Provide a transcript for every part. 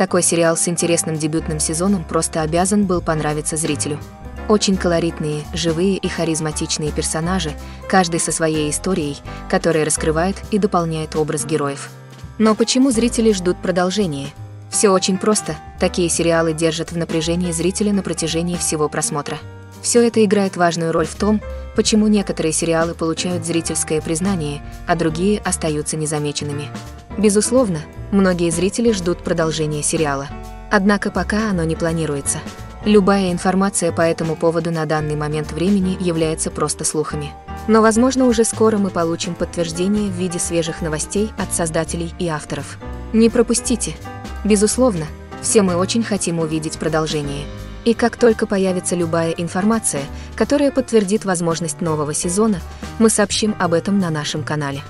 Такой сериал с интересным дебютным сезоном просто обязан был понравиться зрителю. Очень колоритные, живые и харизматичные персонажи, каждый со своей историей, которая раскрывает и дополняет образ героев. Но почему зрители ждут продолжения? Все очень просто, такие сериалы держат в напряжении зрителя на протяжении всего просмотра. Все это играет важную роль в том, почему некоторые сериалы получают зрительское признание, а другие остаются незамеченными. Безусловно, многие зрители ждут продолжения сериала. Однако пока оно не планируется. Любая информация по этому поводу на данный момент времени является просто слухами. Но, возможно, уже скоро мы получим подтверждение в виде свежих новостей от создателей и авторов. Не пропустите! Безусловно, все мы очень хотим увидеть продолжение. И как только появится любая информация, которая подтвердит возможность нового сезона, мы сообщим об этом на нашем канале.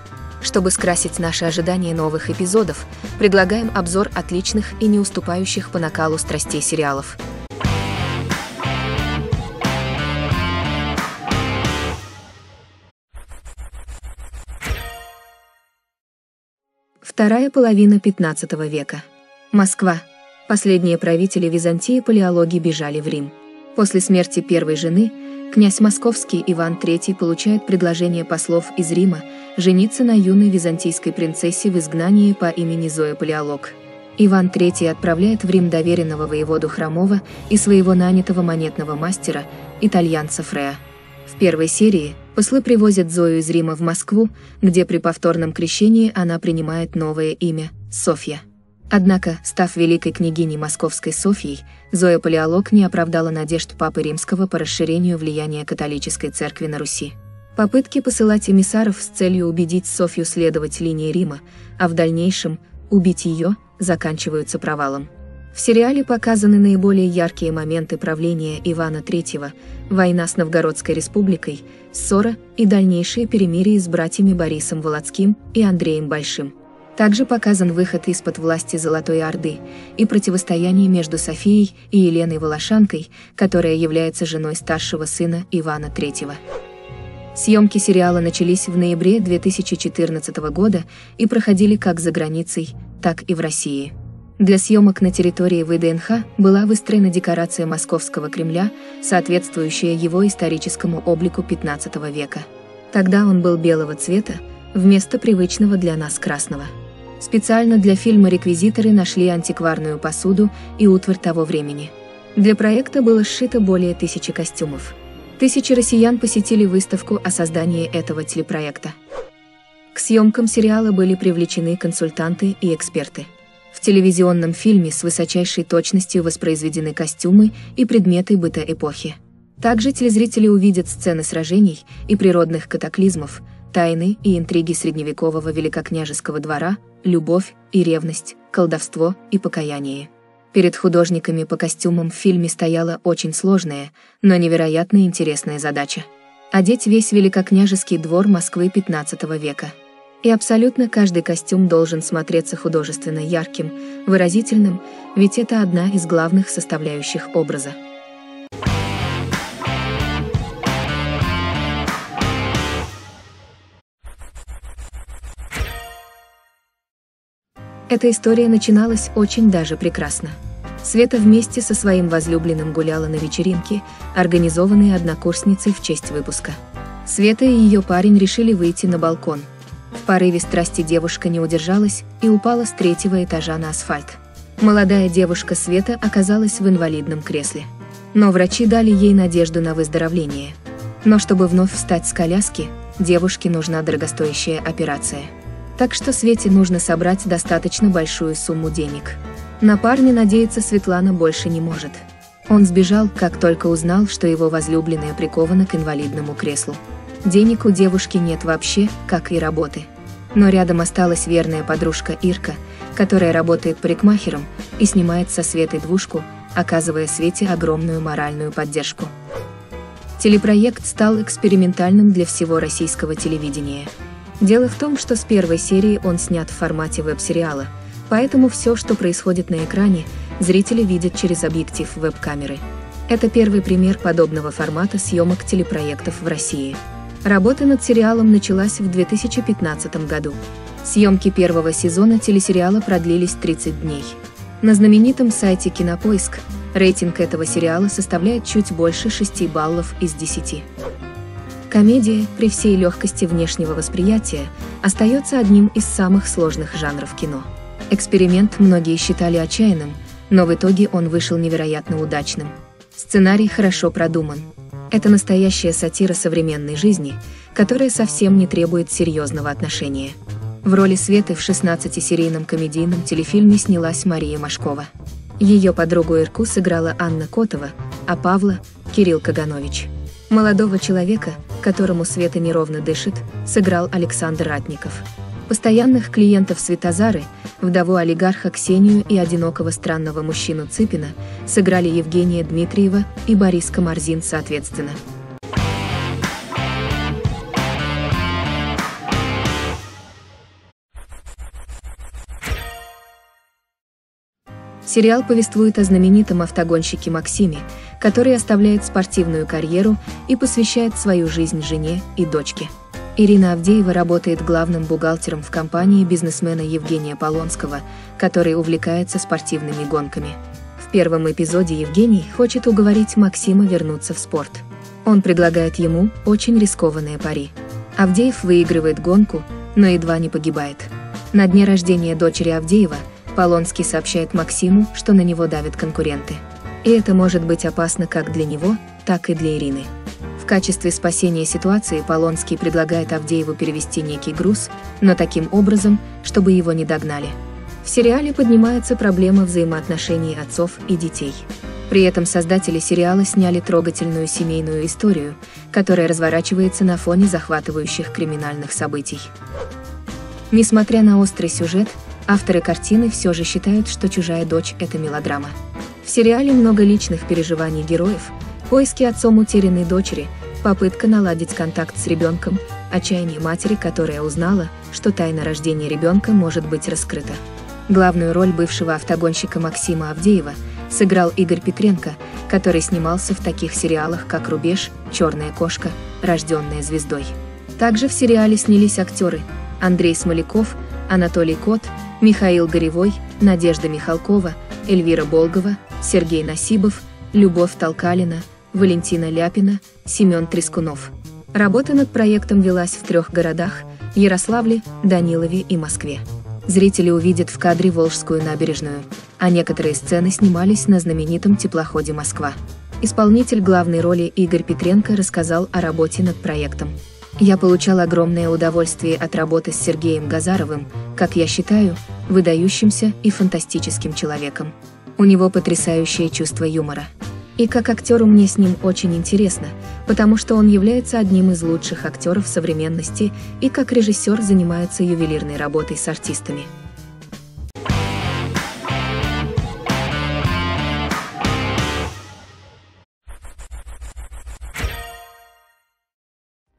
Чтобы скрасить наши ожидания новых эпизодов, предлагаем обзор отличных и не уступающих по накалу страстей сериалов. Вторая половина XV века. Москва. Последние правители Византии Палеологи бежали в Рим. После смерти первой жены, князь московский Иван III получает предложение послов из Рима жениться на юной византийской принцессе в изгнании по имени Зоя Палеолог. Иван III отправляет в Рим доверенного воеводу Хромова и своего нанятого монетного мастера, итальянца Фреа. В первой серии послы привозят Зою из Рима в Москву, где при повторном крещении она принимает новое имя – Софья. Однако, став великой княгиней Московской Софьей, Зоя Палеолог не оправдала надежд Папы Римского по расширению влияния католической церкви на Руси. Попытки посылать эмиссаров с целью убедить Софью следовать линии Рима, а в дальнейшем убить ее, заканчиваются провалом. В сериале показаны наиболее яркие моменты правления Ивана III, война с Новгородской республикой, ссора и дальнейшие перемирия с братьями Борисом Волоцким и Андреем Большим. Также показан выход из-под власти Золотой Орды и противостояние между Софией и Еленой Волошанкой, которая является женой старшего сына Ивана III. Съемки сериала начались в ноябре 2014 года и проходили как за границей, так и в России. Для съемок на территории ВДНХ была выстроена декорация Московского Кремля, соответствующая его историческому облику XV века. Тогда он был белого цвета, вместо привычного для нас красного. Специально для фильма реквизиторы нашли антикварную посуду и утварь того времени. Для проекта было сшито более 1000 костюмов. 1000 россиян посетили выставку о создании этого телепроекта. К съемкам сериала были привлечены консультанты и эксперты. В телевизионном фильме с высочайшей точностью воспроизведены костюмы и предметы быта эпохи. Также телезрители увидят сцены сражений и природных катаклизмов, тайны и интриги средневекового великокняжеского двора, любовь и ревность, колдовство и покаяние. Перед художниками по костюмам в фильме стояла очень сложная, но невероятно интересная задача – одеть весь великокняжеский двор Москвы XV века. И абсолютно каждый костюм должен смотреться художественно ярким, выразительным, ведь это одна из главных составляющих образа. Эта история начиналась очень даже прекрасно. Света вместе со своим возлюбленным гуляла на вечеринке, организованной однокурсницей в честь выпуска. Света и ее парень решили выйти на балкон. В порыве страсти девушка не удержалась и упала с 3-го этажа на асфальт. Молодая девушка Света оказалась в инвалидном кресле. Но врачи дали ей надежду на выздоровление. Но чтобы вновь встать с коляски, девушке нужна дорогостоящая операция. Так что Свете нужно собрать достаточно большую сумму денег. На парня надеяться Светлана больше не может. Он сбежал, как только узнал, что его возлюбленная прикована к инвалидному креслу. Денег у девушки нет вообще, как и работы. Но рядом осталась верная подружка Ирка, которая работает парикмахером и снимает со Светой двушку, оказывая Свете огромную моральную поддержку. Телепроект стал экспериментальным для всего российского телевидения. Дело в том, что с первой серии он снят в формате веб-сериала, поэтому все, что происходит на экране, зрители видят через объектив веб-камеры. Это первый пример подобного формата съемок телепроектов в России. Работа над сериалом началась в 2015 году. Съемки первого сезона телесериала продлились 30 дней. На знаменитом сайте «Кинопоиск» рейтинг этого сериала составляет чуть больше 6 баллов из 10. Комедия, при всей легкости внешнего восприятия, остается одним из самых сложных жанров кино. Эксперимент многие считали отчаянным, но в итоге он вышел невероятно удачным. Сценарий хорошо продуман. Это настоящая сатира современной жизни, которая совсем не требует серьезного отношения. В роли Светы в 16-серийном комедийном телефильме снялась Мария Машкова. Ее подругу Ирку сыграла Анна Котова, а Павла – Кирилл Каганович. Молодого человека, которому Света неровно дышит, сыграл Александр Ратников. Постоянных клиентов Светозары, вдову олигарха Ксению и одинокого странного мужчину Цыпина, сыграли Евгения Дмитриева и Борис Комарзин соответственно. Сериал повествует о знаменитом автогонщике Максиме, который оставляет спортивную карьеру и посвящает свою жизнь жене и дочке. Ирина Авдеева работает главным бухгалтером в компании бизнесмена Евгения Полонского, который увлекается спортивными гонками. В первом эпизоде Евгений хочет уговорить Максима вернуться в спорт. Он предлагает ему очень рискованные пари. Авдеев выигрывает гонку, но едва не погибает. На дне рождения дочери Авдеева Полонский сообщает Максиму, что на него давят конкуренты. И это может быть опасно как для него, так и для Ирины. В качестве спасения ситуации Полонский предлагает Авдееву перевести некий груз, но таким образом, чтобы его не догнали. В сериале поднимается проблема взаимоотношений отцов и детей. При этом создатели сериала сняли трогательную семейную историю, которая разворачивается на фоне захватывающих криминальных событий. Несмотря на острый сюжет, авторы картины все же считают, что «Чужая дочь» — это мелодрама. В сериале много личных переживаний героев, поиски отцом утерянной дочери, попытка наладить контакт с ребенком, отчаяние матери, которая узнала, что тайна рождения ребенка может быть раскрыта. Главную роль бывшего автогонщика Максима Авдеева сыграл Игорь Петренко, который снимался в таких сериалах, как «Рубеж», «Черная кошка», «Рожденная звездой». Также в сериале снялись актеры Андрей Смоляков, Анатолий Кот, Михаил Горевой, Надежда Михалкова, Эльвира Болгова, Сергей Насибов, Любовь Толкалина, Валентина Ляпина, Семен Трескунов. Работа над проектом велась в 3 городах – Ярославле, Данилове и Москве. Зрители увидят в кадре Волжскую набережную, а некоторые сцены снимались на знаменитом теплоходе «Москва». Исполнитель главной роли Игорь Петренко рассказал о работе над проектом. «Я получал огромное удовольствие от работы с Сергеем Газаровым, как я считаю, выдающимся и фантастическим человеком. У него потрясающее чувство юмора. И как актеру мне с ним очень интересно, потому что он является одним из лучших актеров современности и как режиссер занимается ювелирной работой с артистами».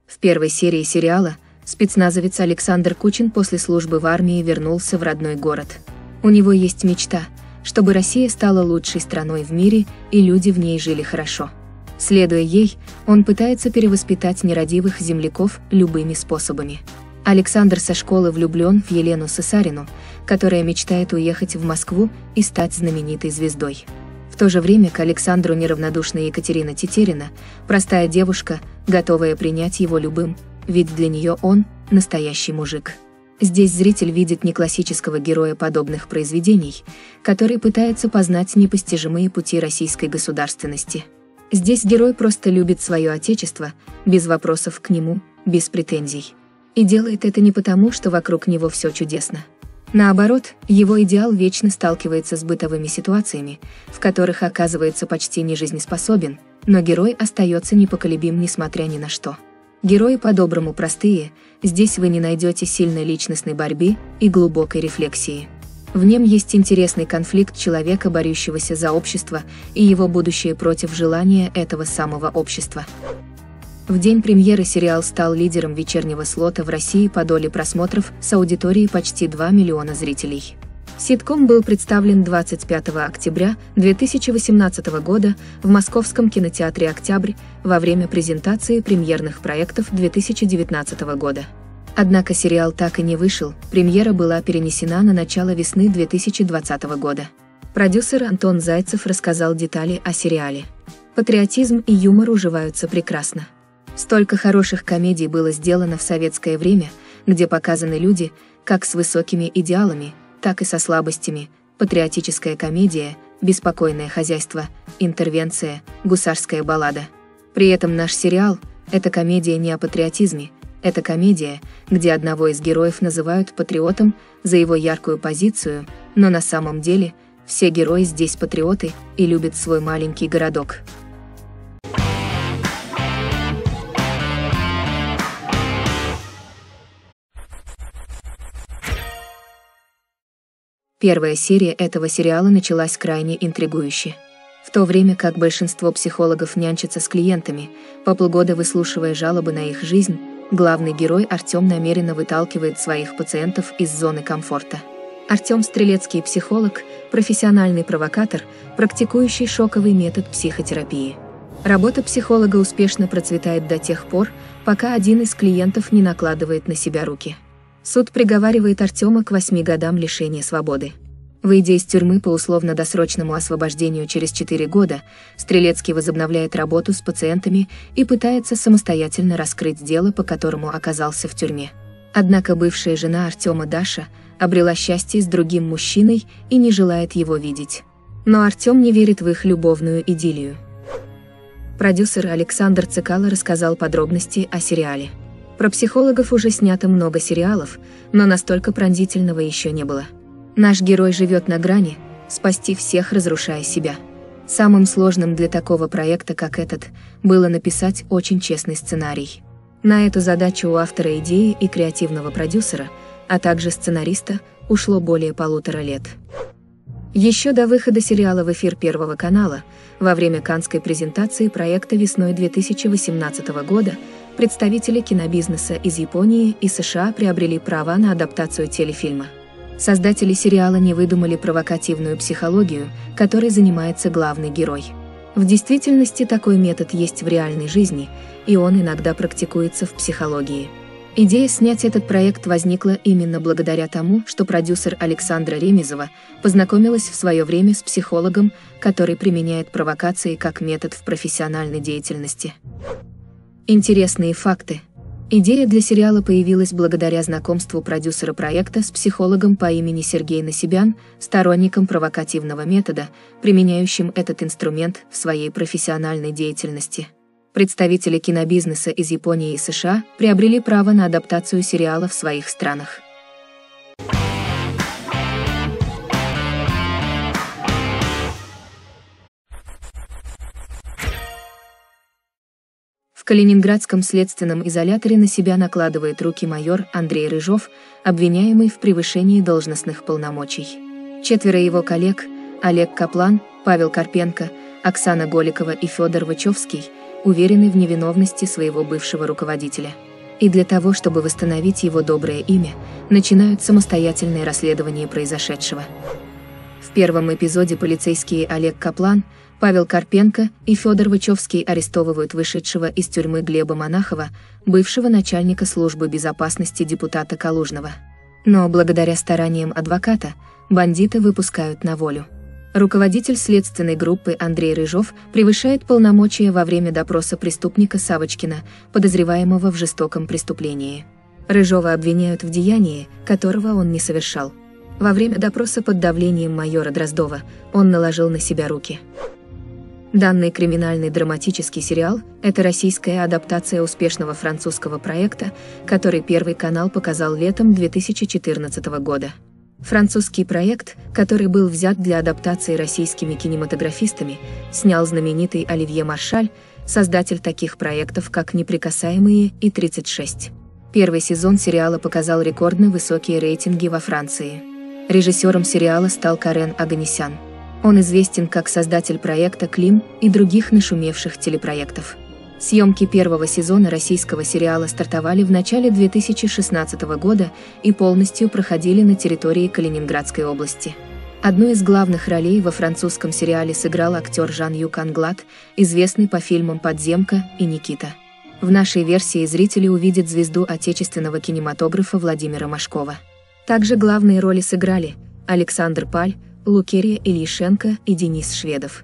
В первой серии сериала спецназовец Александр Кучин после службы в армии вернулся в родной город. У него есть мечта, чтобы Россия стала лучшей страной в мире и люди в ней жили хорошо. Следуя ей, он пытается перевоспитать нерадивых земляков любыми способами. Александр со школы влюблен в Елену Сысарину, которая мечтает уехать в Москву и стать знаменитой звездой. В то же время к Александру неравнодушна Екатерина Тетерина, простая девушка, готовая принять его любым, ведь для нее он – настоящий мужик. Здесь зритель видит не классического героя подобных произведений, который пытается познать непостижимые пути российской государственности. Здесь герой просто любит свое отечество, без вопросов к нему, без претензий. И делает это не потому, что вокруг него все чудесно. Наоборот, его идеал вечно сталкивается с бытовыми ситуациями, в которых оказывается почти не жизнеспособен, но герой остается непоколебим несмотря ни на что. Герои по-доброму простые, здесь вы не найдете сильной личностной борьбы и глубокой рефлексии. В нем есть интересный конфликт человека, борющегося за общество, и его будущее против желания этого самого общества. В день премьеры сериал стал лидером вечернего слота в России по доле просмотров с аудиторией почти 2 миллиона зрителей. Ситком был представлен 25 октября 2018 года в Московском кинотеатре «Октябрь» во время презентации премьерных проектов 2019 года. Однако сериал так и не вышел, премьера была перенесена на начало весны 2020 года. Продюсер Антон Зайцев рассказал детали о сериале. Патриотизм и юмор уживаются прекрасно. Столько хороших комедий было сделано в советское время, где показаны люди, как с высокими идеалами, так и со слабостями, патриотическая комедия, беспокойное хозяйство, интервенция, гусарская баллада. При этом наш сериал – это комедия не о патриотизме, это комедия, где одного из героев называют патриотом за его яркую позицию, но на самом деле все герои здесь патриоты и любят свой маленький городок. Первая серия этого сериала началась крайне интригующе. В то время как большинство психологов нянчатся с клиентами, по полгода выслушивая жалобы на их жизнь, главный герой Артем намеренно выталкивает своих пациентов из зоны комфорта. Артем Стрелецкий – психолог, профессиональный провокатор, практикующий шоковый метод психотерапии. Работа психолога успешно процветает до тех пор, пока один из клиентов не накладывает на себя руки. Суд приговаривает Артема к 8 годам лишения свободы. Выйдя из тюрьмы по условно-досрочному освобождению через 4 года, Стрелецкий возобновляет работу с пациентами и пытается самостоятельно раскрыть дело, по которому оказался в тюрьме. Однако бывшая жена Артема Даша обрела счастье с другим мужчиной и не желает его видеть. Но Артем не верит в их любовную идиллию. Продюсер Александр Цекало рассказал подробности о сериале. Про психологов уже снято много сериалов, но настолько пронзительного еще не было. Наш герой живет на грани, спасти всех, разрушая себя. Самым сложным для такого проекта, как этот, было написать очень честный сценарий. На эту задачу у автора идеи и креативного продюсера, а также сценариста, ушло более 1,5 лет. Еще до выхода сериала в эфир Первого канала, во время каннской презентации проекта весной 2018 года, представители кинобизнеса из Японии и США приобрели права на адаптацию телефильма. Создатели сериала не выдумали провокативную психологию, которой занимается главный герой. В действительности такой метод есть в реальной жизни, и он иногда практикуется в психологии. Идея снять этот проект возникла именно благодаря тому, что продюсер Александра Ремезова познакомилась в свое время с психологом, который применяет провокации как метод в профессиональной деятельности. Интересные факты. Идея для сериала появилась благодаря знакомству продюсера проекта с психологом по имени Сергей Насибян, сторонником провокативного метода, применяющим этот инструмент в своей профессиональной деятельности. Представители кинобизнеса из Японии и США приобрели право на адаптацию сериала в своих странах. В Калининградском следственном изоляторе на себя накладывает руки майор Андрей Рыжов, обвиняемый в превышении должностных полномочий. 4 его коллег – Олег Каплан, Павел Карпенко, Оксана Голикова и Федор Вачевский – уверены в невиновности своего бывшего руководителя. И для того, чтобы восстановить его доброе имя, начинают самостоятельное расследование произошедшего. В первом эпизоде полицейские Олег Каплан, Павел Карпенко и Федор Вачевский арестовывают вышедшего из тюрьмы Глеба Монахова, бывшего начальника службы безопасности депутата Калужного. Но благодаря стараниям адвоката, бандита выпускают на волю. Руководитель следственной группы Андрей Рыжов превышает полномочия во время допроса преступника Савочкина, подозреваемого в жестоком преступлении. Рыжова обвиняют в деянии, которого он не совершал. Во время допроса под давлением майора Дроздова он наложил на себя руки. Данный криминальный драматический сериал – это российская адаптация успешного французского проекта, который Первый канал показал летом 2014 года. Французский проект, который был взят для адаптации российскими кинематографистами, снял знаменитый Оливье Маршаль, создатель таких проектов, как «Неприкасаемые» и «36». Первый сезон сериала показал рекордно высокие рейтинги во Франции. Режиссером сериала стал Карен Оганесян. Он известен как создатель проекта «Клим» и других нашумевших телепроектов. Съемки первого сезона российского сериала стартовали в начале 2016 года и полностью проходили на территории Калининградской области. Одну из главных ролей во французском сериале сыграл актер Жан-Люк Англад, известный по фильмам «Подземка» и «Никита». В нашей версии зрители увидят звезду отечественного кинематографа Владимира Машкова. Также главные роли сыграли Александр Паль, Лукерья Ильюшенко и Денис Шведов.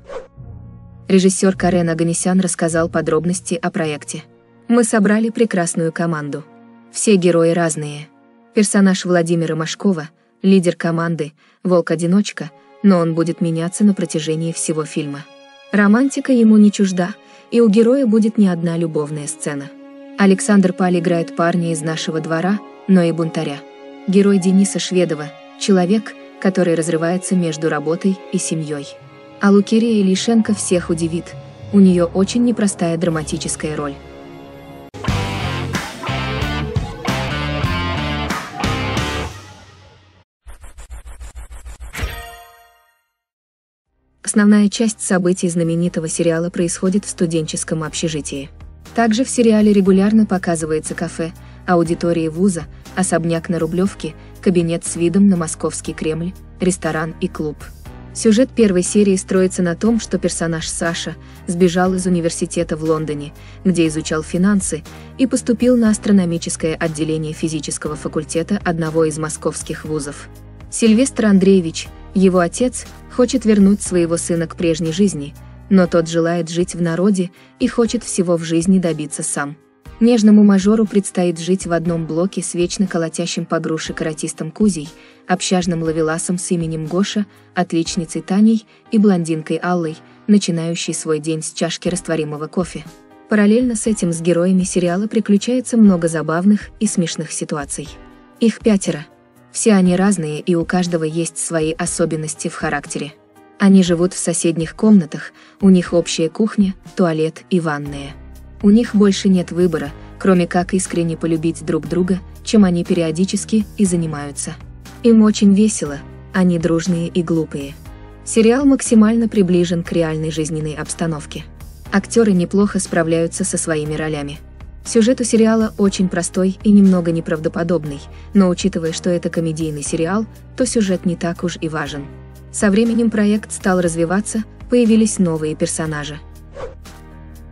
Режиссер Карен Оганесян рассказал подробности о проекте. Мы собрали прекрасную команду. Все герои разные. Персонаж Владимира Машкова, лидер команды, волк-одиночка, но он будет меняться на протяжении всего фильма. Романтика ему не чужда, и у героя будет не одна любовная сцена. Александр Паль играет парня из нашего двора, но и бунтаря. Герой Дениса Шведова – человек, который разрывается между работой и семьей. А Лукерья Ильюшенко всех удивит, у нее очень непростая драматическая роль. Основная часть событий знаменитого сериала происходит в студенческом общежитии. Также в сериале регулярно показывается кафе, аудитории вуза, особняк на Рублевке, кабинет с видом на Московский Кремль, ресторан и клуб. Сюжет первой серии строится на том, что персонаж Саша сбежал из университета в Лондоне, где изучал финансы, и поступил на астрономическое отделение физического факультета одного из московских вузов. Сильвестр Андреевич, его отец, хочет вернуть своего сына к прежней жизни, но тот желает жить в народе и хочет всего в жизни добиться сам. Нежному мажору предстоит жить в одном блоке с вечно колотящим по груши каратистом Кузей, общажным ловеласом с именем Гоша, отличницей Таней и блондинкой Аллой, начинающей свой день с чашки растворимого кофе. Параллельно с этим с героями сериала приключается много забавных и смешных ситуаций. Их 5. Все они разные, и у каждого есть свои особенности в характере. Они живут в соседних комнатах, у них общая кухня, туалет и ванная. У них больше нет выбора, кроме как искренне полюбить друг друга, чем они периодически и занимаются. Им очень весело, они дружные и глупые. Сериал максимально приближен к реальной жизненной обстановке. Актеры неплохо справляются со своими ролями. Сюжет у сериала очень простой и немного неправдоподобный, но учитывая, что это комедийный сериал, то сюжет не так уж и важен. Со временем проект стал развиваться, появились новые персонажи.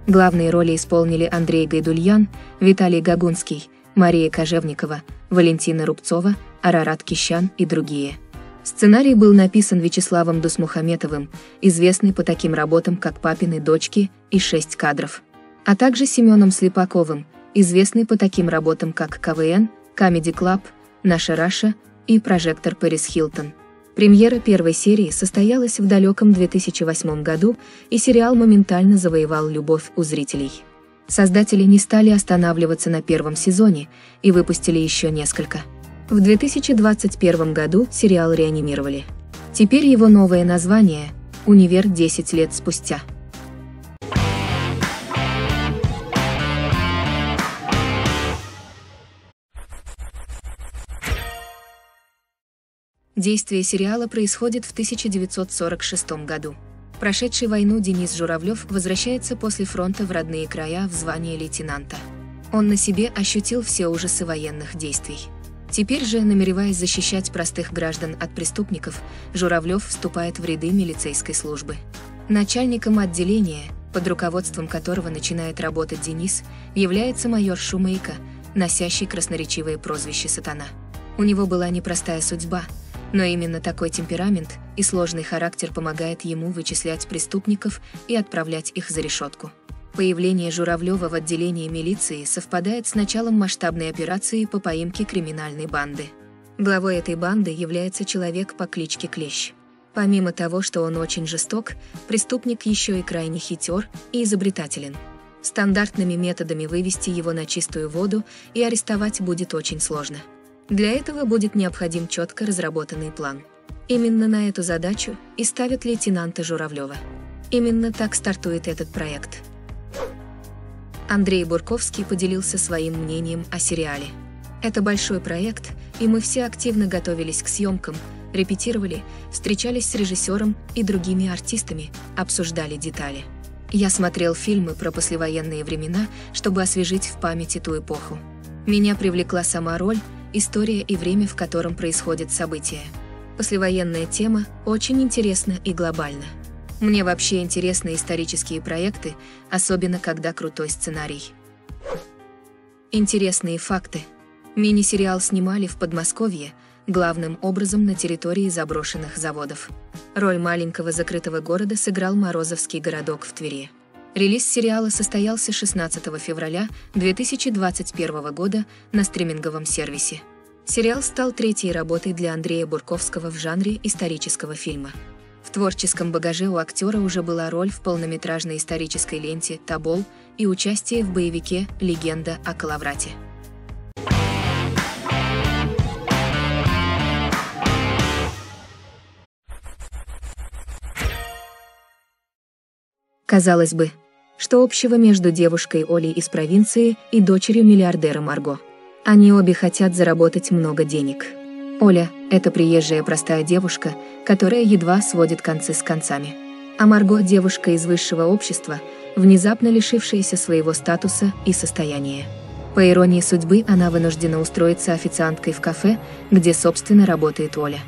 Главные роли исполнили Андрей Гайдульян, Виталий Гагунский, Мария Кожевникова, Валентина Рубцова, Арарат Кищян и другие. Сценарий был написан Вячеславом Дусмухаметовым, известный по таким работам, как «Папины дочки» и «6 кадров», а также Семеном Слепаковым, известный по таким работам, как «КВН», «Камеди Клаб», «Наша Раша» и «Прожектор Пэрис Хилтон». Премьера первой серии состоялась в далеком 2008 году, и сериал моментально завоевал любовь у зрителей. Создатели не стали останавливаться на первом сезоне и выпустили еще несколько. В 2021 году сериал реанимировали. Теперь его новое название – «Универ 10 лет спустя». Действие сериала происходит в 1946 году. Прошедший войну Денис Журавлев возвращается после фронта в родные края в звании лейтенанта. Он на себе ощутил все ужасы военных действий. Теперь же, намереваясь защищать простых граждан от преступников, Журавлев вступает в ряды милицейской службы. Начальником отделения, под руководством которого начинает работать Денис, является майор Шумейко, носящий красноречивое прозвище «Сатана». У него была непростая судьба, но именно такой темперамент и сложный характер помогает ему вычислять преступников и отправлять их за решетку. Появление Журавлева в отделении милиции совпадает с началом масштабной операции по поимке криминальной банды. Главой этой банды является человек по кличке Клещ. Помимо того, что он очень жесток, преступник еще и крайне хитер и изобретателен. Стандартными методами вывести его на чистую воду и арестовать будет очень сложно. Для этого будет необходим четко разработанный план. Именно на эту задачу и ставят лейтенанта Журавлева. Именно так стартует этот проект. Андрей Бурковский поделился своим мнением о сериале. Это большой проект, и мы все активно готовились к съемкам, репетировали, встречались с режиссером и другими артистами, обсуждали детали. Я смотрел фильмы про послевоенные времена, чтобы освежить в памяти ту эпоху. Меня привлекла сама роль, история и время, в котором происходят события. Послевоенная тема очень интересна и глобальна. Мне вообще интересны исторические проекты, особенно когда крутой сценарий. Интересные факты. Мини-сериал снимали в Подмосковье, главным образом на территории заброшенных заводов. Роль маленького закрытого города сыграл Морозовский городок в Твери. Релиз сериала состоялся 16 февраля 2021 года на стриминговом сервисе. Сериал стал третьей работой для Андрея Бурковского в жанре исторического фильма. В творческом багаже у актера уже была роль в полнометражной исторической ленте «Тобол» и участие в боевике «Легенда о Коловрате». Казалось бы, что общего между девушкой Олей из провинции и дочерью миллиардера Марго? Они обе хотят заработать много денег. Оля – это приезжая простая девушка, которая едва сводит концы с концами. А Марго – девушка из высшего общества, внезапно лишившаяся своего статуса и состояния. По иронии судьбы, она вынуждена устроиться официанткой в кафе, где, собственно, работает Оля.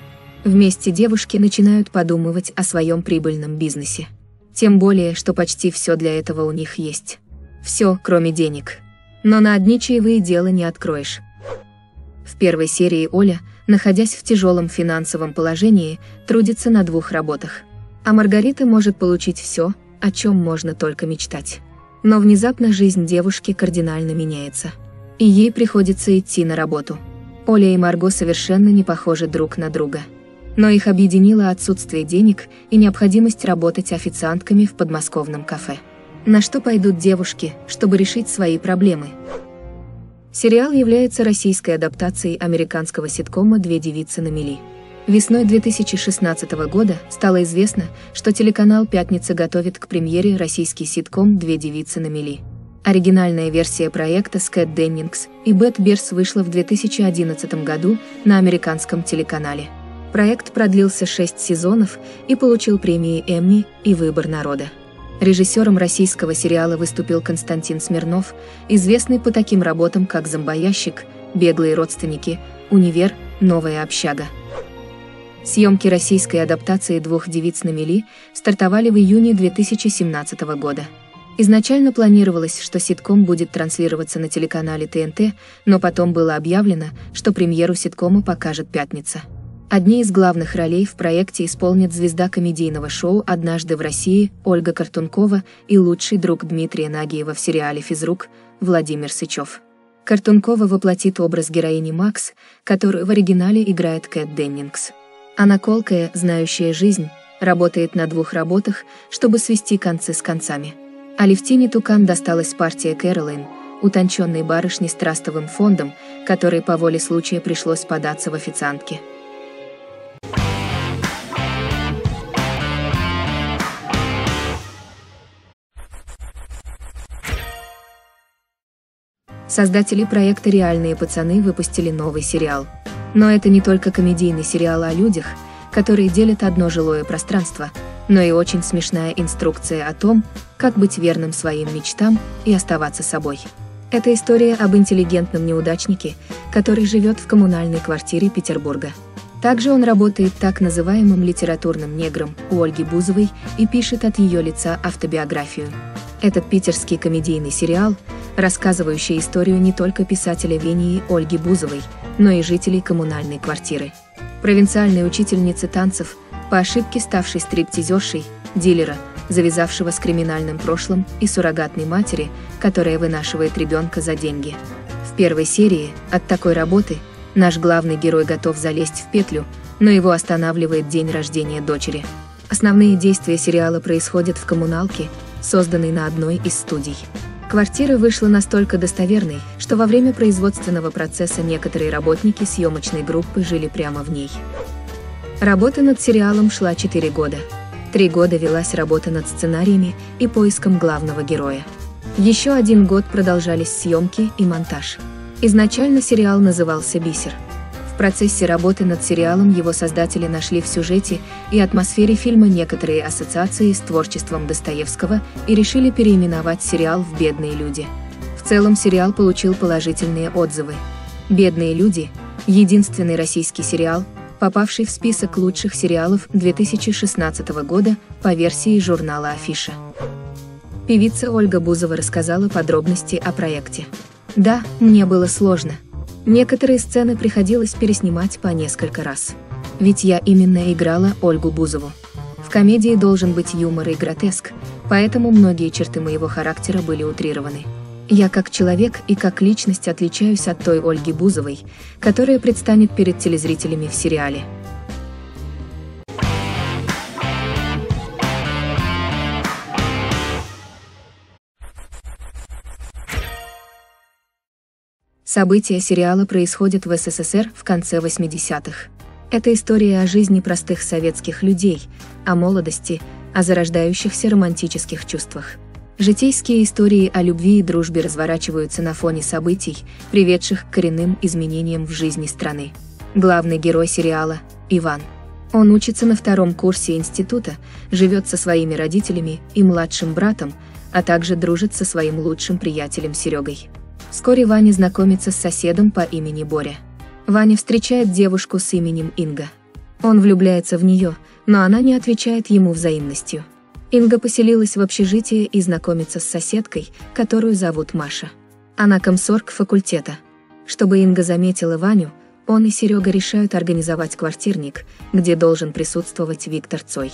Вместе девушки начинают подумывать о своем прибыльном бизнесе. Тем более, что почти все для этого у них есть. Все, кроме денег. Но на одни чаевые дело не откроешь. В первой серии Оля, находясь в тяжелом финансовом положении, трудится на двух работах. А Маргарита может получить все, о чем можно только мечтать. Но внезапно жизнь девушки кардинально меняется. И ей приходится идти на работу. Оля и Марго совершенно не похожи друг на друга. Но их объединило отсутствие денег и необходимость работать официантками в подмосковном кафе. На что пойдут девушки, чтобы решить свои проблемы? Сериал является российской адаптацией американского ситкома «Две девицы на мели». Весной 2016 года стало известно, что телеканал «Пятница» готовит к премьере российский ситком «Две девицы на мели». Оригинальная версия проекта с Кэт Деннингс и Бет Бирс вышла в 2011 году на американском телеканале. Проект продлился 6 сезонов и получил премии «Эмми» и «Выбор народа». Режиссером российского сериала выступил Константин Смирнов, известный по таким работам, как «Зомбоящик», «Беглые родственники», «Универ», «Новая общага». Съемки российской адаптации «Двух девиц на мели» стартовали в июне 2017 года. Изначально планировалось, что ситком будет транслироваться на телеканале ТНТ, но потом было объявлено, что премьеру ситкома покажет «Пятница». Одни из главных ролей в проекте исполнят звезда комедийного шоу «Однажды в России» Ольга Картункова и лучший друг Дмитрия Нагиева в сериале «Физрук» Владимир Сычев. Картункова воплотит образ героини Макс, которую в оригинале играет Кэт Деннингс. Она колкая, знающая жизнь, работает на двух работах, чтобы свести концы с концами. Алевтине Тукан досталась партия Кэролайн, утонченной барышни с трастовым фондом, которой по воле случая пришлось податься в официантки. Создатели проекта «Реальные пацаны» выпустили новый сериал. Но это не только комедийный сериал о людях, которые делят одно жилое пространство, но и очень смешная инструкция о том, как быть верным своим мечтам и оставаться собой. Это история об интеллигентном неудачнике, который живет в коммунальной квартире Петербурга. Также он работает так называемым литературным негром у Ольги Бузовой и пишет от ее лица автобиографию. Этот питерский комедийный сериал, рассказывающий историю не только писателя Вении Ольги Бузовой, но и жителей коммунальной квартиры. Провинциальной учительницы танцев, по ошибке ставшей стриптизершей, дилера, завязавшего с криминальным прошлым, и суррогатной матери, которая вынашивает ребенка за деньги. В первой серии от такой работы наш главный герой готов залезть в петлю, но его останавливает день рождения дочери. Основные действия сериала происходят в коммуналке, созданной на одной из студий. Квартира вышла настолько достоверной, что во время производственного процесса некоторые работники съемочной группы жили прямо в ней. Работа над сериалом шла 4 года. 3 года велась работа над сценариями и поиском главного героя. Еще 1 год продолжались съемки и монтаж. Изначально сериал назывался «Бисер». В процессе работы над сериалом его создатели нашли в сюжете и атмосфере фильма некоторые ассоциации с творчеством Достоевского и решили переименовать сериал в «Бедные люди». В целом сериал получил положительные отзывы. «Бедные люди» — единственный российский сериал, попавший в список лучших сериалов 2016 года по версии журнала «Афиша». Певица Ольга Бузова рассказала подробности о проекте. «Да, мне было сложно. Некоторые сцены приходилось переснимать по несколько раз. Ведь я именно играла Ольгу Бузову. В комедии должен быть юмор и гротеск, поэтому многие черты моего характера были утрированы. Я как человек и как личность отличаюсь от той Ольги Бузовой, которая предстанет перед телезрителями в сериале. События сериала происходят в СССР в конце 80-х. Это история о жизни простых советских людей, о молодости, о зарождающихся романтических чувствах. Житейские истории о любви и дружбе разворачиваются на фоне событий, приведших к коренным изменениям в жизни страны. Главный герой сериала – Иван. Он учится на втором курсе института, живет со своими родителями и младшим братом, а также дружит со своим лучшим приятелем Серегой. Вскоре Ваня знакомится с соседом по имени Боря. Ваня встречает девушку с именем Инга. Он влюбляется в нее, но она не отвечает ему взаимностью. Инга поселилась в общежитии и знакомится с соседкой, которую зовут Маша. Она комсорг факультета. Чтобы Инга заметила Ваню, он и Серега решают организовать квартирник, где должен присутствовать Виктор Цой.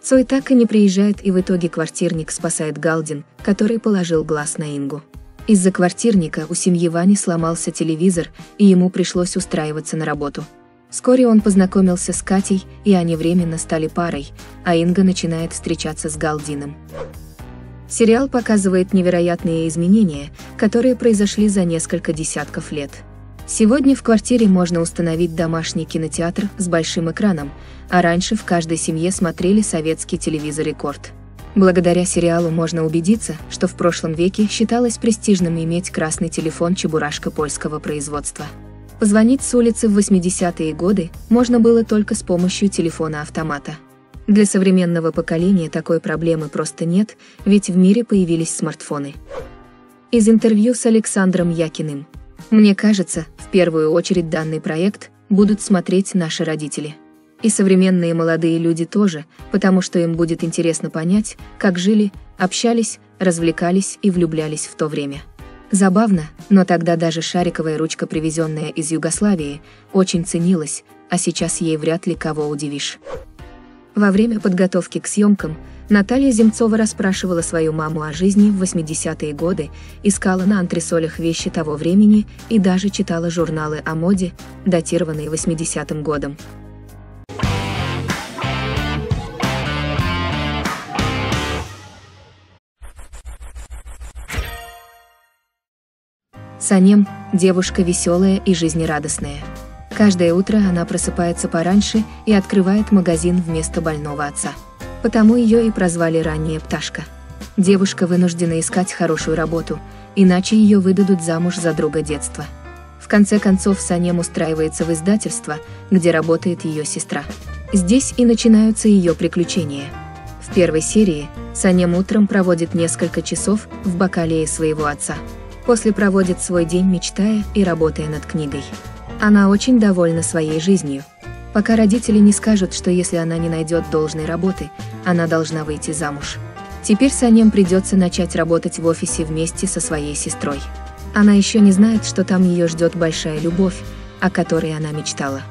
Цой так и не приезжает, и в итоге квартирник спасает Галдин, который положил глаз на Ингу. Из-за квартирника у семьи Вани сломался телевизор, и ему пришлось устраиваться на работу. Вскоре он познакомился с Катей, и они временно стали парой, а Инга начинает встречаться с Галдиным. Сериал показывает невероятные изменения, которые произошли за несколько десятков лет. Сегодня в квартире можно установить домашний кинотеатр с большим экраном, а раньше в каждой семье смотрели советский телевизор «Рекорд». Благодаря сериалу можно убедиться, что в прошлом веке считалось престижным иметь красный телефон чебурашка польского производства. Позвонить с улицы в 80-е годы можно было только с помощью телефона-автомата. Для современного поколения такой проблемы просто нет, ведь в мире появились смартфоны. Из интервью с Александром Якиным. Мне кажется, в первую очередь данный проект будут смотреть наши родители. И современные молодые люди тоже, потому что им будет интересно понять, как жили, общались, развлекались и влюблялись в то время. Забавно, но тогда даже шариковая ручка, привезенная из Югославии, очень ценилась, а сейчас ей вряд ли кого удивишь. Во время подготовки к съемкам Наталья Земцова расспрашивала свою маму о жизни в 80-е годы, искала на антресолях вещи того времени и даже читала журналы о моде, датированные 80-м годом. Санем – девушка веселая и жизнерадостная. Каждое утро она просыпается пораньше и открывает магазин вместо больного отца. Потому ее и прозвали «ранняя пташка». Девушка вынуждена искать хорошую работу, иначе ее выдадут замуж за друга детства. В конце концов Санем устраивается в издательство, где работает ее сестра. Здесь и начинаются ее приключения. В первой серии Санем утром проводит несколько часов в бакалее своего отца. После проводит свой день, мечтая и работая над книгой. Она очень довольна своей жизнью. Пока родители не скажут, что если она не найдет должной работы, она должна выйти замуж. Теперь Санем придется начать работать в офисе вместе со своей сестрой. Она еще не знает, что там ее ждет большая любовь, о которой она мечтала.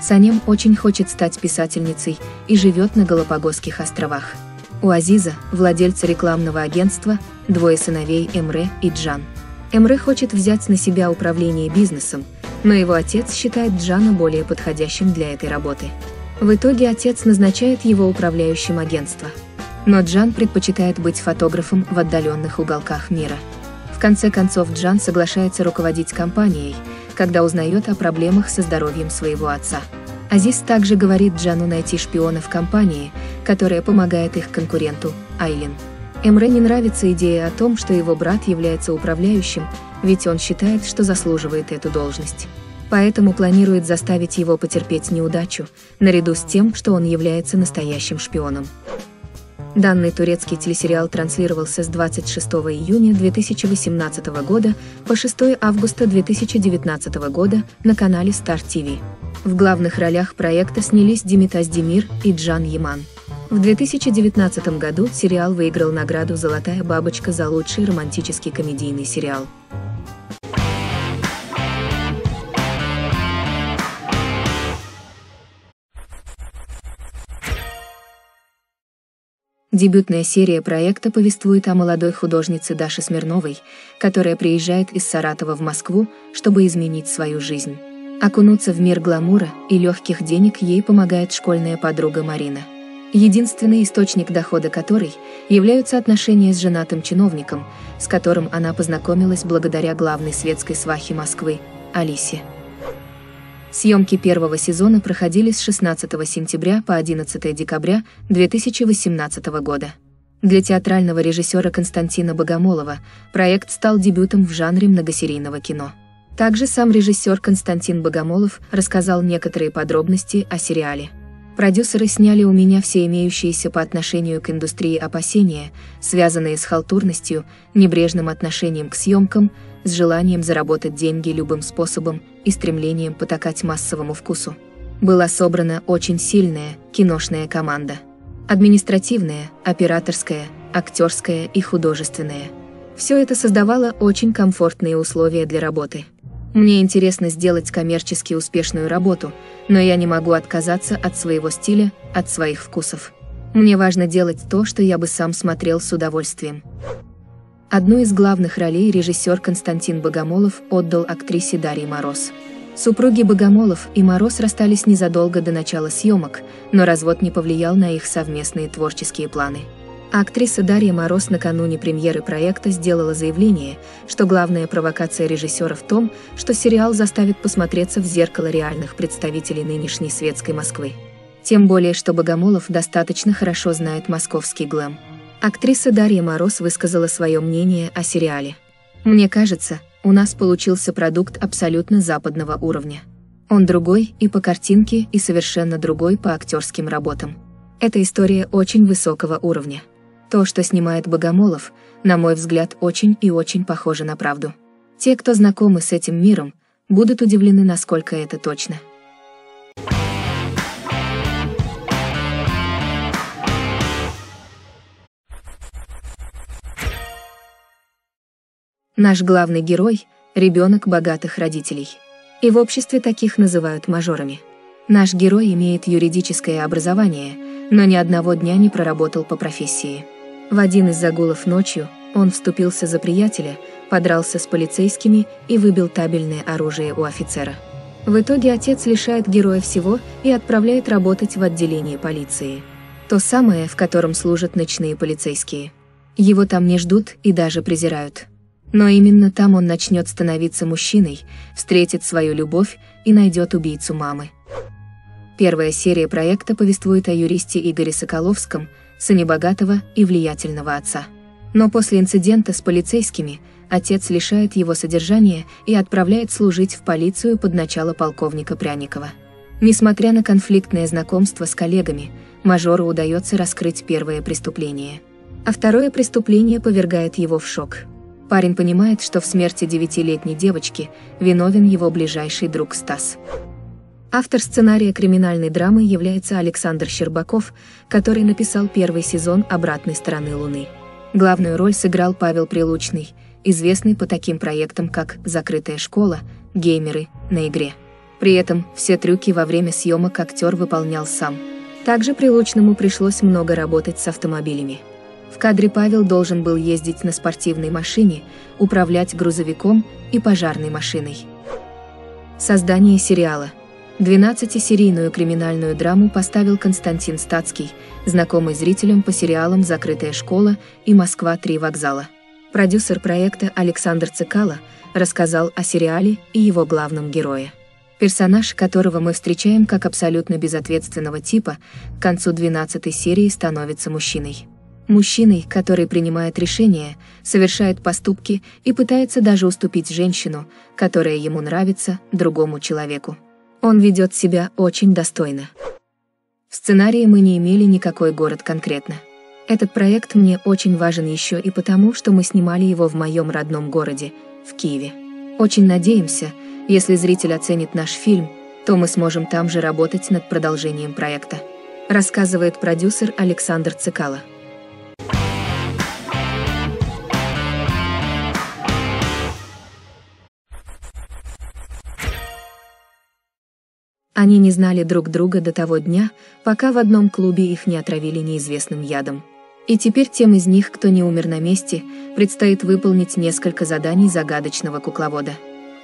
Санем очень хочет стать писательницей и живет на Галапагосских островах. У Азиза, владельца рекламного агентства, двое сыновей Эмре и Джан. Эмре хочет взять на себя управление бизнесом, но его отец считает Джана более подходящим для этой работы. В итоге отец назначает его управляющим агентства. Но Джан предпочитает быть фотографом в отдаленных уголках мира. В конце концов Джан соглашается руководить компанией, когда узнает о проблемах со здоровьем своего отца. Азиз также говорит Джану найти шпиона в компании, которая помогает их конкуренту, Айлин. Эмре не нравится идея о том, что его брат является управляющим, ведь он считает, что заслуживает эту должность. Поэтому планирует заставить его потерпеть неудачу, наряду с тем, что он является настоящим шпионом. Данный турецкий телесериал транслировался с 26 июня 2018 года по 6 августа 2019 года на канале Star TV. В главных ролях проекта снялись Димитас Демир и Джан Яман. В 2019 году сериал выиграл награду «Золотая бабочка» за лучший романтический комедийный сериал. Дебютная серия проекта повествует о молодой художнице Даше Смирновой, которая приезжает из Саратова в Москву, чтобы изменить свою жизнь. Окунуться в мир гламура и легких денег ей помогает школьная подруга Марина, единственный источник дохода которой являются отношения с женатым чиновником, с которым она познакомилась благодаря главной светской свахе Москвы – Алисе. Съемки первого сезона проходили с 16 сентября по 11 декабря 2018 года. Для театрального режиссера Константина Богомолова проект стал дебютом в жанре многосерийного кино. Также сам режиссер Константин Богомолов рассказал некоторые подробности о сериале. Продюсеры сняли у меня все имеющиеся по отношению к индустрии опасения, связанные с халтурностью, небрежным отношением к съемкам, с желанием заработать деньги любым способом и стремлением потакать массовому вкусу. Была собрана очень сильная киношная команда. Административная, операторская, актерская и художественная. Все это создавало очень комфортные условия для работы. Мне интересно сделать коммерчески успешную работу, но я не могу отказаться от своего стиля, от своих вкусов. Мне важно делать то, что я бы сам смотрел с удовольствием. Одну из главных ролей режиссер Константин Богомолов отдал актрисе Дарье Мороз. Супруги Богомолов и Мороз расстались незадолго до начала съемок, но развод не повлиял на их совместные творческие планы. А актриса Дарья Мороз накануне премьеры проекта сделала заявление, что главная провокация режиссера в том, что сериал заставит посмотреться в зеркало реальных представителей нынешней светской Москвы. Тем более, что Богомолов достаточно хорошо знает московский глэм. Актриса Дарья Мороз высказала свое мнение о сериале. «Мне кажется, у нас получился продукт абсолютно западного уровня. Он другой и по картинке, и совершенно другой по актерским работам. Это история очень высокого уровня. То, что снимает Богомолов, на мой взгляд, очень и очень похоже на правду. Те, кто знакомы с этим миром, будут удивлены, насколько это точно». Наш главный герой – ребенок богатых родителей. И в обществе таких называют мажорами. Наш герой имеет юридическое образование, но ни одного дня не проработал по профессии. В один из загулов ночью он вступился за приятеля, подрался с полицейскими и выбил табельное оружие у офицера. В итоге отец лишает героя всего и отправляет работать в отделение полиции. То самое, в котором служат ночные полицейские. Его там не ждут и даже презирают. Но именно там он начнет становиться мужчиной, встретит свою любовь и найдет убийцу мамы. Первая серия проекта повествует о юристе Игоре Соколовском, сыне богатого и влиятельного отца. Но после инцидента с полицейскими отец лишает его содержания и отправляет служить в полицию под начало полковника Пряникова. Несмотря на конфликтное знакомство с коллегами, мажору удается раскрыть первое преступление. А второе преступление повергает его в шок. Парень понимает, что в смерти 9-летней девочки виновен его ближайший друг Стас. Автор сценария криминальной драмы является Александр Щербаков, который написал первый сезон «Обратной стороны Луны». Главную роль сыграл Павел Прилучный, известный по таким проектам, как «Закрытая школа», «Геймеры», «На игре». При этом все трюки во время съемок актер выполнял сам. Также Прилучному пришлось много работать с автомобилями. В кадре Павел должен был ездить на спортивной машине, управлять грузовиком и пожарной машиной. Создание сериала. 12-серийную криминальную драму поставил Константин Стацкий, знакомый зрителям по сериалам «Закрытая школа» и «Москва. Три вокзала». Продюсер проекта Александр Цекало рассказал о сериале и его главном герое. Персонаж, которого мы встречаем как абсолютно безответственного типа, к концу 12-й серии становится мужчиной. Мужчиной, который принимает решения, совершает поступки и пытается даже уступить женщину, которая ему нравится, другому человеку. Он ведет себя очень достойно. В сценарии мы не имели никакой город конкретно. Этот проект мне очень важен еще и потому, что мы снимали его в моем родном городе, в Киеве. Очень надеемся, если зритель оценит наш фильм, то мы сможем там же работать над продолжением проекта, рассказывает продюсер Александр Цекало. Они не знали друг друга до того дня, пока в одном клубе их не отравили неизвестным ядом. И теперь тем из них, кто не умер на месте, предстоит выполнить несколько заданий загадочного кукловода.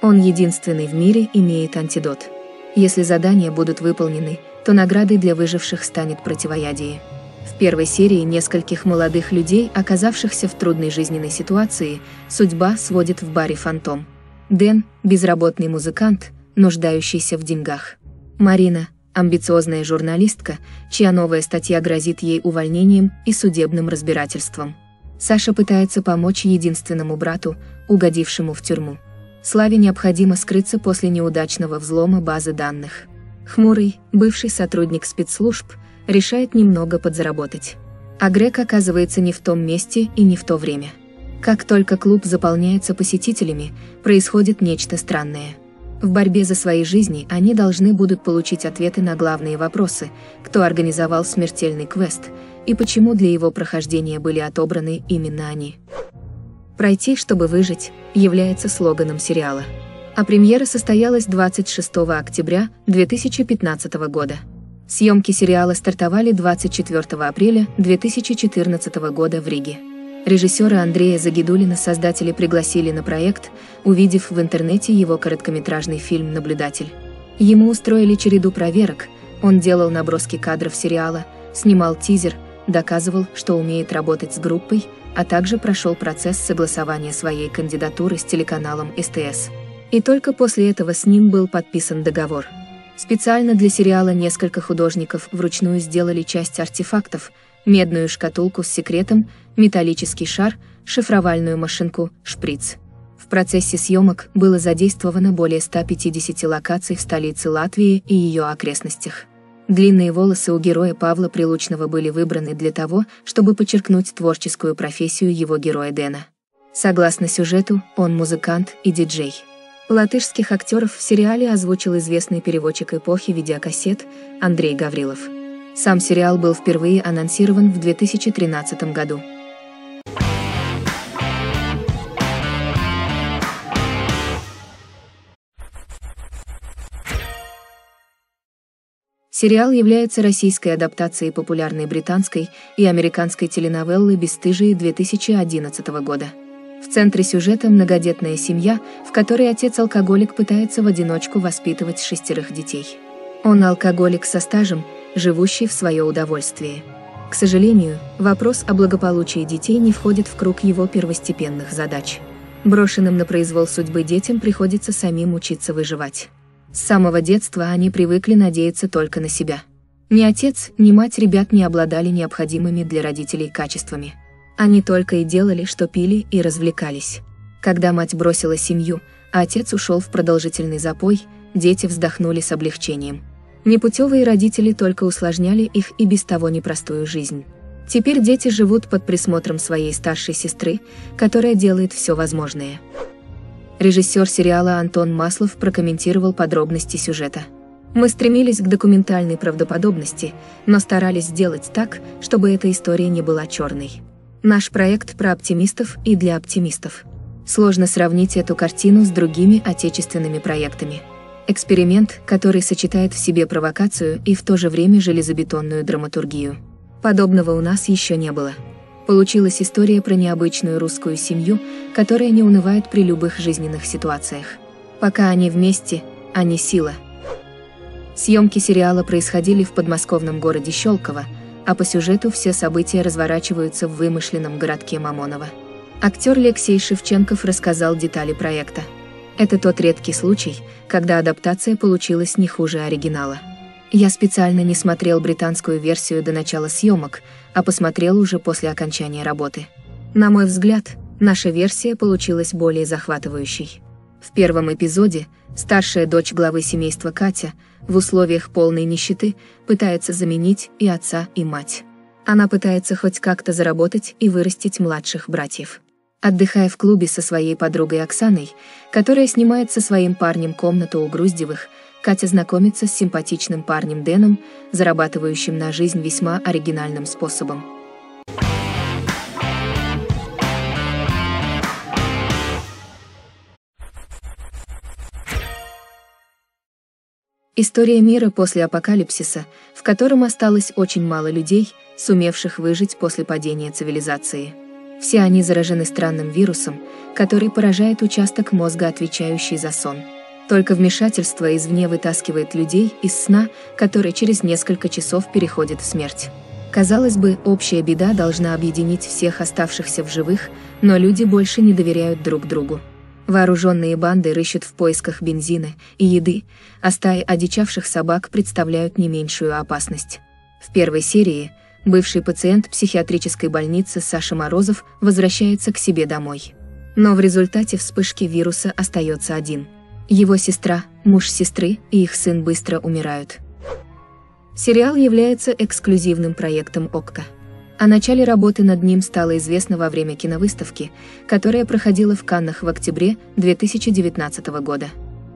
Он единственный в мире имеет антидот. Если задания будут выполнены, то наградой для выживших станет противоядие. В первой серии нескольких молодых людей, оказавшихся в трудной жизненной ситуации, судьба сводит в баре «Фантом». Дэн – безработный музыкант, нуждающийся в деньгах. Марина – амбициозная журналистка, чья новая статья грозит ей увольнением и судебным разбирательством. Саша пытается помочь единственному брату, угодившему в тюрьму. Славе необходимо скрыться после неудачного взлома базы данных. Хмурый, бывший сотрудник спецслужб, решает немного подзаработать. А Грег оказывается не в том месте и не в то время. Как только клуб заполняется посетителями, происходит нечто странное. В борьбе за свои жизни они должны будут получить ответы на главные вопросы, кто организовал смертельный квест и почему для его прохождения были отобраны именно они. «Пройти, чтобы выжить» является слоганом сериала. А премьера состоялась 26 октября 2015 года. Съемки сериала стартовали 24 апреля 2014 года в Риге. Режиссера Андрея Загидуллина создатели пригласили на проект, увидев в интернете его короткометражный фильм «Наблюдатель». Ему устроили череду проверок, он делал наброски кадров сериала, снимал тизер, доказывал, что умеет работать с группой, а также прошел процесс согласования своей кандидатуры с телеканалом СТС. И только после этого с ним был подписан договор. Специально для сериала несколько художников вручную сделали часть артефактов: медную шкатулку с секретом, металлический шар, шифровальную машинку, шприц. В процессе съемок было задействовано более 150 локаций в столице Латвии и ее окрестностях. Длинные волосы у героя Павла Прилучного были выбраны для того, чтобы подчеркнуть творческую профессию его героя Дэна. Согласно сюжету, он музыкант и диджей. Латышских актеров в сериале озвучил известный переводчик эпохи видеокассет Андрей Гаврилов. Сам сериал был впервые анонсирован в 2013 году. Сериал является российской адаптацией популярной британской и американской теленовеллы «Бесстыжие» 2011 года. В центре сюжета многодетная семья, в которой отец-алкоголик пытается в одиночку воспитывать 6 детей. Он алкоголик со стажем, живущий в свое удовольствие. К сожалению, вопрос о благополучии детей не входит в круг его первостепенных задач. Брошенным на произвол судьбы детям приходится самим учиться выживать. С самого детства они привыкли надеяться только на себя. Ни отец, ни мать ребят не обладали необходимыми для родителей качествами. Они только и делали, что пили и развлекались. Когда мать бросила семью, а отец ушел в продолжительный запой, дети вздохнули с облегчением. Непутевые родители только усложняли их и без того непростую жизнь. Теперь дети живут под присмотром своей старшей сестры, которая делает все возможное. Режиссер сериала Антон Маслов прокомментировал подробности сюжета. «Мы стремились к документальной правдоподобности, но старались сделать так, чтобы эта история не была черной. Наш проект про оптимистов и для оптимистов. Сложно сравнить эту картину с другими отечественными проектами. Эксперимент, который сочетает в себе провокацию и в то же время железобетонную драматургию. Подобного у нас еще не было. Получилась история про необычную русскую семью, которая не унывает при любых жизненных ситуациях. Пока они вместе, они сила». Съемки сериала происходили в подмосковном городе Щелково, а по сюжету все события разворачиваются в вымышленном городке Мамоново. Актер Алексей Шевченков рассказал детали проекта. «Это тот редкий случай, когда адаптация получилась не хуже оригинала. Я специально не смотрел британскую версию до начала съемок, а посмотрел уже после окончания работы. На мой взгляд, наша версия получилась более захватывающей. В первом эпизоде старшая дочь главы семейства Катя в условиях полной нищеты пытается заменить и отца, и мать. Она пытается хоть как-то заработать и вырастить младших братьев. Отдыхая в клубе со своей подругой Оксаной, которая снимает со своим парнем комнату у Груздевых, Катя знакомится с симпатичным парнем Дэном, зарабатывающим на жизнь весьма оригинальным способом». История мира после апокалипсиса, в котором осталось очень мало людей, сумевших выжить после падения цивилизации. Все они заражены странным вирусом, который поражает участок мозга, отвечающий за сон. Только вмешательство извне вытаскивает людей из сна, который через несколько часов переходит в смерть. Казалось бы, общая беда должна объединить всех оставшихся в живых, но люди больше не доверяют друг другу. Вооруженные банды рыщут в поисках бензина и еды, а стаи одичавших собак представляют не меньшую опасность. В первой серии бывший пациент психиатрической больницы Саша Морозов возвращается к себе домой. Но в результате вспышки вируса остается один. Его сестра, муж сестры и их сын быстро умирают. Сериал является эксклюзивным проектом ОККО. О начале работы над ним стало известно во время киновыставки, которая проходила в Каннах в октябре 2019 года.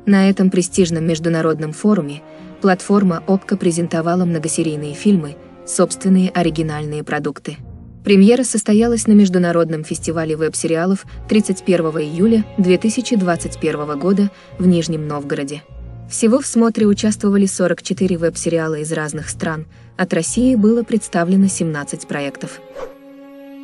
На этом престижном международном форуме платформа ОККО презентовала многосерийные фильмы, собственные оригинальные продукты. Премьера состоялась на международном фестивале веб-сериалов 31 июля 2021 года в Нижнем Новгороде. Всего в смотре участвовали 44 веб-сериала из разных стран, от России было представлено 17 проектов.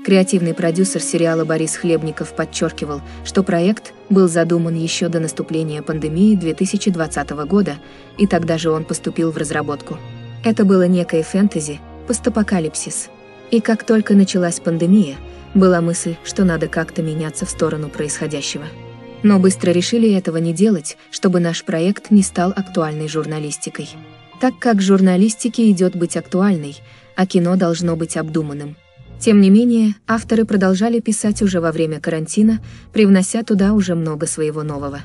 Креативный продюсер сериала Борис Хлебников подчеркивал, что проект был задуман еще до наступления пандемии 2020 года, и тогда же он поступил в разработку. Это было некое фэнтези, постапокалипсис. И как только началась пандемия, была мысль, что надо как-то меняться в сторону происходящего. Но быстро решили этого не делать, чтобы наш проект не стал актуальной журналистикой. Так как журналистике идет быть актуальной, а кино должно быть обдуманным. Тем не менее, авторы продолжали писать уже во время карантина, привнося туда уже много своего нового.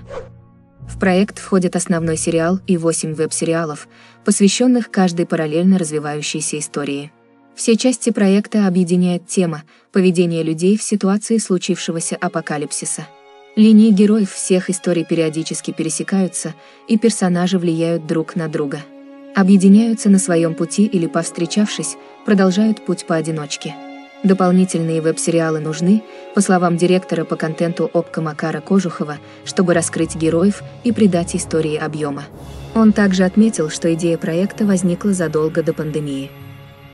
В проект входит основной сериал и 8 веб-сериалов, посвященных каждой параллельно развивающейся истории. Все части проекта объединяет тема «Поведение людей в ситуации случившегося апокалипсиса». Линии героев всех историй периодически пересекаются, и персонажи влияют друг на друга. Объединяются на своем пути или, повстречавшись, продолжают путь поодиночке. Дополнительные веб-сериалы нужны, по словам директора по контенту ОККО Макара Кожухова, чтобы раскрыть героев и придать истории объема. Он также отметил, что идея проекта возникла задолго до пандемии.